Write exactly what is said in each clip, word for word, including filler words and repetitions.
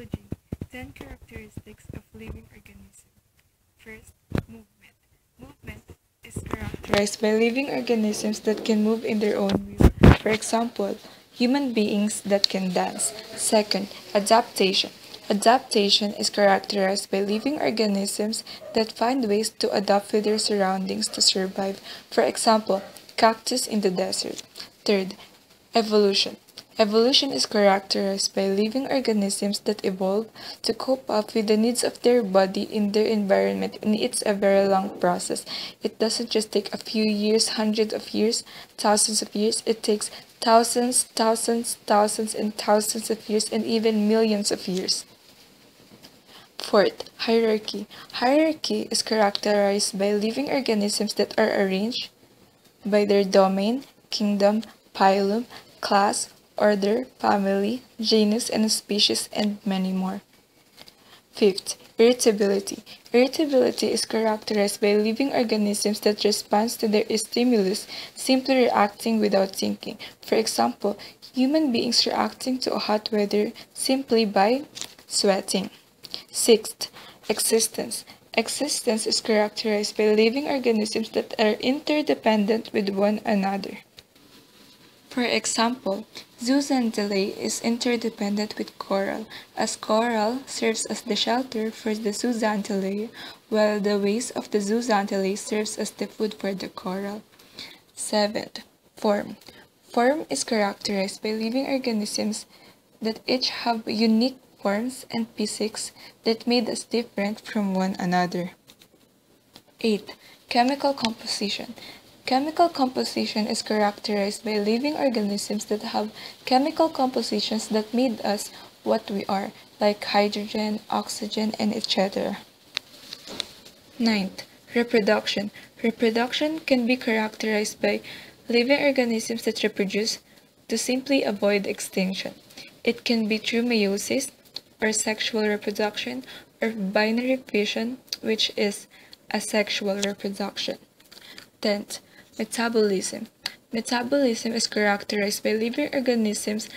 Ecology, ten characteristics of living organism. First, movement. Movement is characterized by living organisms that can move in their own way. For example, human beings that can dance. Second, adaptation. Adaptation is characterized by living organisms that find ways to adapt to their surroundings to survive. For example, cactus in the desert. Third, evolution. Evolution is characterized by living organisms that evolve to cope up with the needs of their body in their environment, and it's a very long process. It doesn't just take a few years, hundreds of years, thousands of years. It takes thousands, thousands, thousands, and thousands of years, and even millions of years. Fourth, hierarchy. Hierarchy is characterized by living organisms that are arranged by their domain, kingdom, phylum, class, order, family, genus, and species, and many more. Fifth, irritability. Irritability is characterized by living organisms that respond to their stimulus, simply reacting without thinking. For example, human beings reacting to hot weather simply by sweating. Sixth, existence. Existence is characterized by living organisms that are interdependent with one another. For example, zooxanthella is interdependent with coral, as coral serves as the shelter for the zooxanthella, while the waste of the zooxanthella serves as the food for the coral. Seventh, form. Form is characterized by living organisms that each have unique forms and physics that made us different from one another. Eighth, chemical composition. Chemical composition is characterized by living organisms that have chemical compositions that made us what we are, like hydrogen, oxygen, and et cetera. Ninth, reproduction. Reproduction can be characterized by living organisms that reproduce to simply avoid extinction. It can be through meiosis, or sexual reproduction, or binary fission, which is asexual reproduction. Tenth, metabolism. Metabolism is characterized by living organisms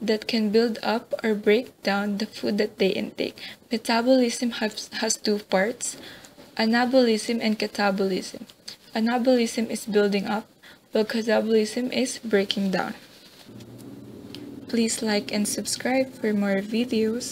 that can build up or break down the food that they intake. Metabolism has, has two parts, anabolism and catabolism. Anabolism is building up, while catabolism is breaking down. Please like and subscribe for more videos.